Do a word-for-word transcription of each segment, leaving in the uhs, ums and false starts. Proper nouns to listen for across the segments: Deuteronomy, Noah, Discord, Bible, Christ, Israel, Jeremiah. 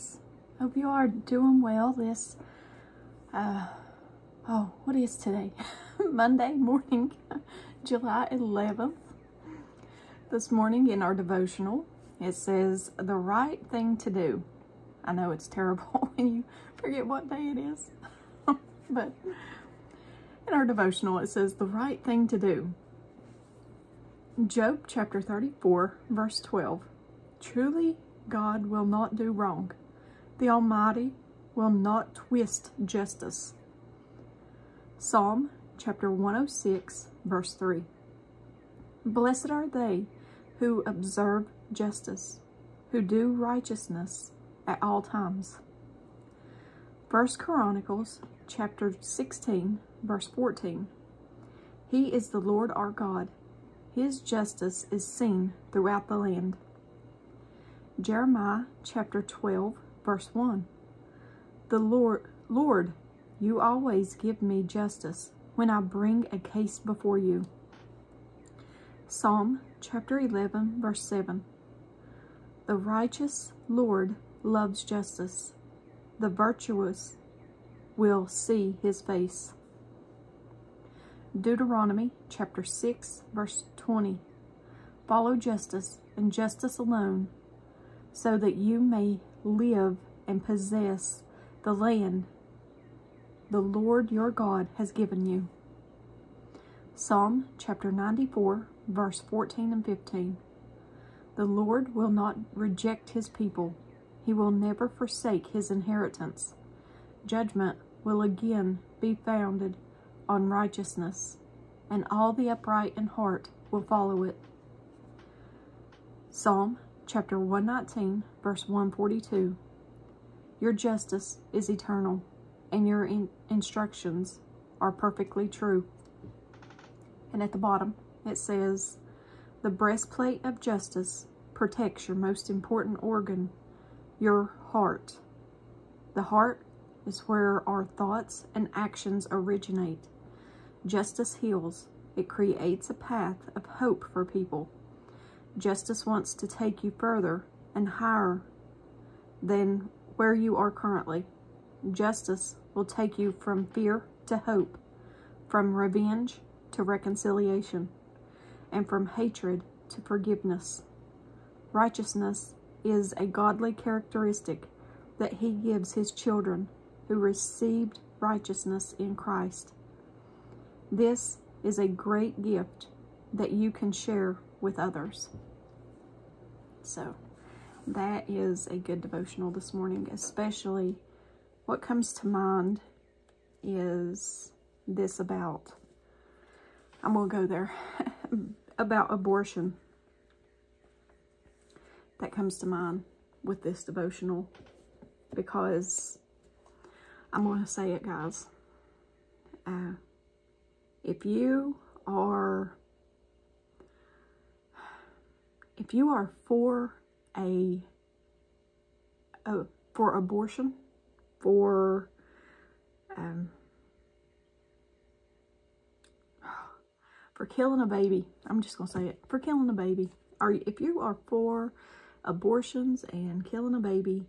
guys. Hope you are doing well this, uh, oh, what is today? Monday morning, July eleventh. This morning in our devotional, it says, the right thing to do. I know it's terrible when you forget what day it is, but in our devotional, it says, the right thing to do. Job chapter thirty-four, verse twelve. Truly, God will not do wrong. The Almighty will not twist justice. Psalm chapter one oh six, verse three. Blessed are they who observe justice, who do righteousness at all times. First Chronicles chapter sixteen, verse fourteen. He is the Lord our God. His justice is seen throughout the land. Jeremiah chapter twelve, verse one. The Lord, Lord, you always give me justice when I bring a case before you. Psalm chapter eleven, verse seven. The righteous Lord loves justice. The virtuous will see his face. Deuteronomy chapter six, verse twenty. Follow justice and justice alone, so that you may live and possess the land the Lord your God has given you. Psalm chapter ninety-four, verse fourteen and fifteen. The Lord will not reject his people. He will never forsake his inheritance. Judgment will again be founded on righteousness, and all the upright in heart will follow it. Psalm chapter one nineteen, verse one forty-two. Your justice is eternal, and your in instructions are perfectly true. And at the bottom, it says, the breastplate of justice protects your most important organ, your heart. The heart is where our thoughts and actions originate. Justice heals. It creates a path of hope for people. Justice wants to take you further and higher than where you are currently. Justice will take you from fear to hope, from revenge to reconciliation, and from hatred to forgiveness. Righteousness is a godly characteristic that he gives his children who received righteousness in Christ. This is a great gift that you can share with others. So that is a good devotional this morning. Especially what comes to mind is this about, I'm going to go there, about abortion. That comes to mind with this devotional because I'm going to say it, guys. Uh, if you are If you are for a, a for abortion, for um, for killing a baby, I'm just gonna say it, for killing a baby, or if you are for abortions and killing a baby,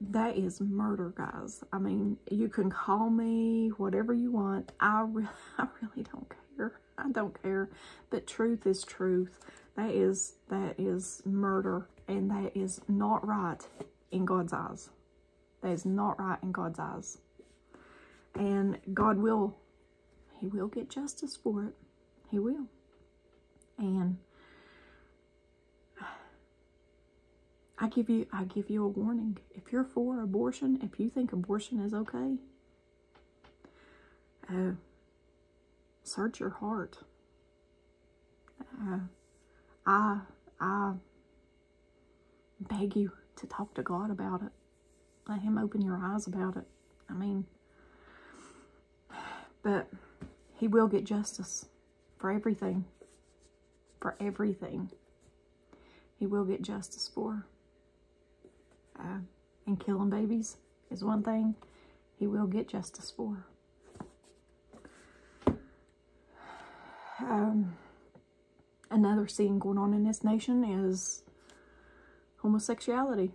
that is murder, guys. I mean, you can call me whatever you want. I re I really don't care. I don't care. But truth is truth. That is, that is murder, and that is not right in God's eyes. That is not right in God's eyes. And God will, he will get justice for it. He will. And I give you, I give you a warning. If you're for abortion, if you think abortion is okay, uh, search your heart. Uh, I, I beg you to talk to God about it. Let him open your eyes about it. I mean, but he will get justice for everything. For everything. He will get justice for. Uh, and killing babies is one thing he will get justice for. Um... Another scene going on in this nation is homosexuality.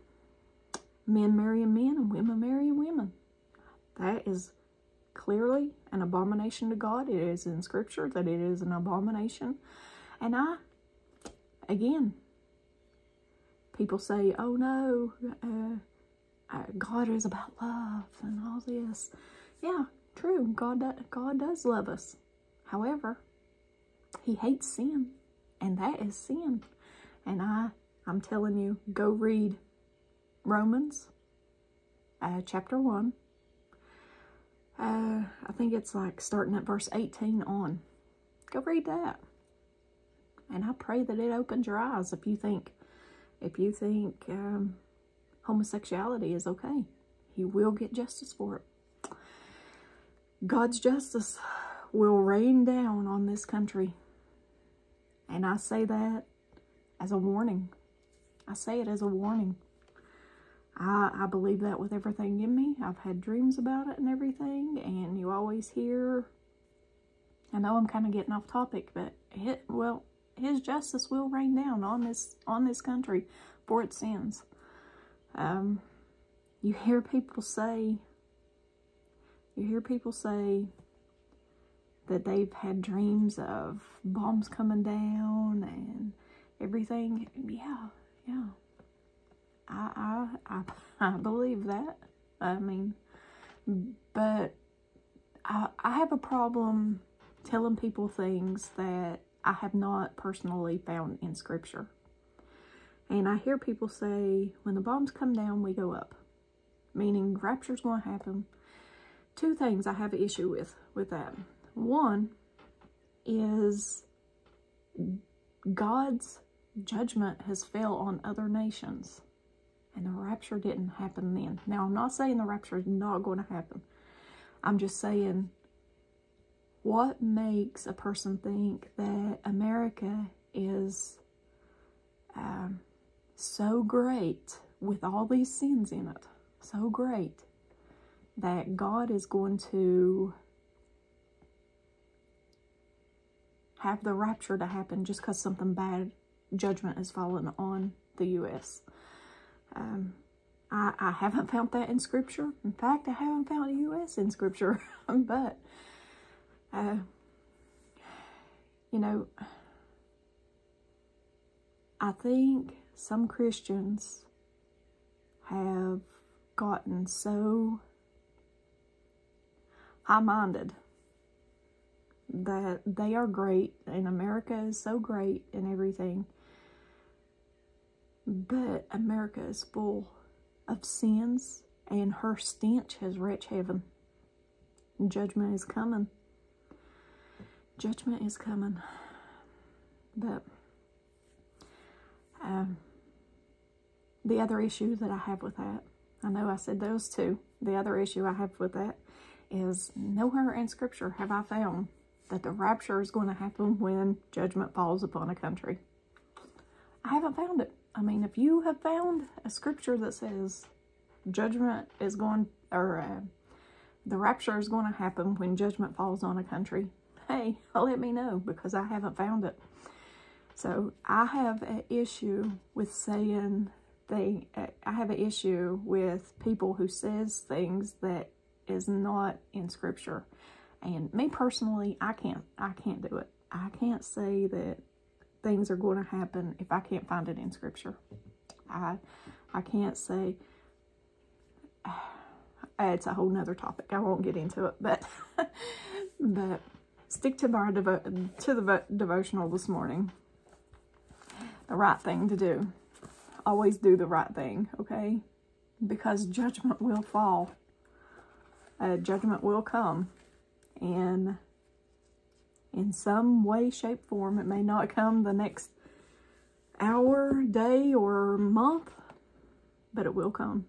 men marrying men and women marrying women. That is clearly an abomination to God. It is in Scripture that it is an abomination. And I, again, people say, oh no, uh, uh, God is about love and all this. Yeah, true, God, do God does love us. However, He hates sin, and that is sin. And I, I'm telling you, go read Romans uh, chapter one. Uh, I think it's like starting at verse eighteen on. Go read that. And I pray that it opens your eyes if you think, if you think um, homosexuality is okay. You will get justice for it. God's justice will rain down on this country. And I say that as a warning. I say it as a warning. I, I believe that with everything in me. I've had dreams about it and everything, and you always hear, I know I'm kind of getting off topic, but it, well, His justice will rain down on this on this country for its sins. Um, you hear people say, you hear people say that they've had dreams of bombs coming down and everything. Yeah, yeah. I, I, I believe that. I mean, but I, I have a problem telling people things that I have not personally found in Scripture. And I hear people say, when the bombs come down, we go up. Meaning, rapture's going to happen. Two things I have an issue with, with that. One is God's judgment has fell on other nations. And the rapture didn't happen then. Now, I'm not saying the rapture is not going to happen. I'm just saying, what makes a person think that America is um, so great with all these sins in it, so great, that God is going to have the rapture to happen just because something bad, judgment has fallen on the U S? Um, I, I haven't found that in Scripture. In fact, I haven't found the U S in Scripture. But, uh, you know, I think some Christians have gotten so high-minded that they are great and America is so great and everything. But America is full of sins, and her stench has wretched heaven. And judgment is coming. Judgment is coming. But um, the other issue that I have with that, I know I said those two. The other issue I have with that is nowhere in Scripture have I found that the rapture is going to happen when judgment falls upon a country. I haven't found it. I mean, if you have found a scripture that says judgment is going, or uh, the rapture is going to happen when judgment falls on a country, hey, let me know, because I haven't found it. So I have an issue with saying thing. I have an issue with people who says things that is not in Scripture. And me personally, I can't. I can't do it. I can't say that things are going to happen if I can't find it in Scripture. I I can't say, uh, it's a whole nother topic. I won't get into it, but but stick to my devo to the devotional this morning. The right thing to do. Always do the right thing, okay? Because judgment will fall. Uh, judgment will come, and in some way, shape, form, it may not come the next hour, day, or month, but it will come.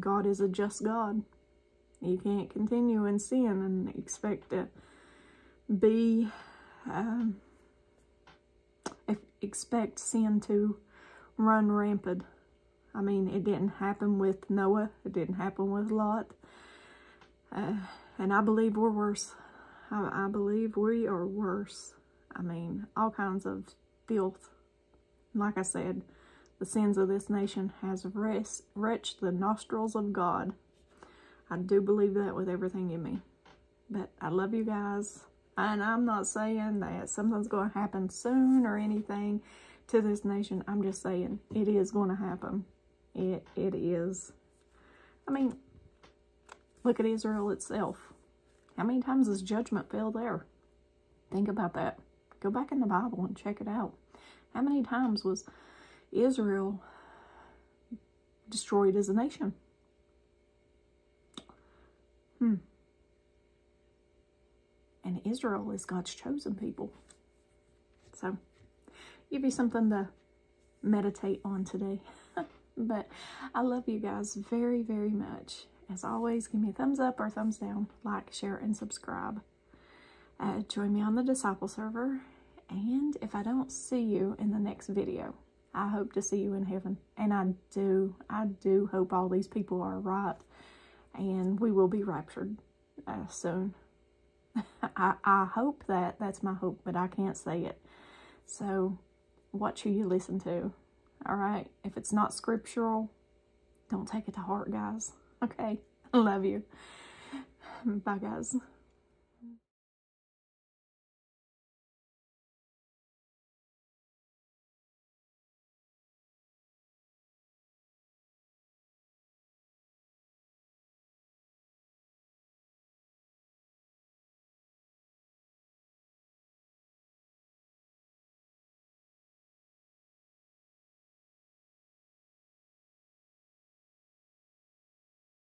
God is a just God. You can't continue in sin and expect to be, um, expect sin to run rampant. I mean, it didn't happen with Noah. It didn't happen with Lot. Uh, and I believe we're worse. I believe we are worse. I mean, all kinds of filth. Like I said, The sins of this nation has wretched the nostrils of God. I do believe that with everything in me. But I love you guys. And I'm not saying that something's going to happen soon or anything to this nation. I'm just saying it is going to happen. It, it is. I mean, look at Israel itself. How many times has judgment fell there? Think about that. Go back in the Bible and check it out. How many times was Israel destroyed as a nation? Hmm. And Israel is God's chosen people. So, give you something to meditate on today. But I love you guys very, very much. As always, give me a thumbs up or thumbs down, like, share, and subscribe. Uh, join me on the Disciple server. And if I don't see you in the next video, I hope to see you in heaven. And I do, I do hope all these people are right. And we will be raptured uh, soon. I, I hope that. That's my hope, but I can't say it. So, watch who you listen to. Alright? If it's not scriptural, don't take it to heart, guys. Okay? Love you. Bye, guys.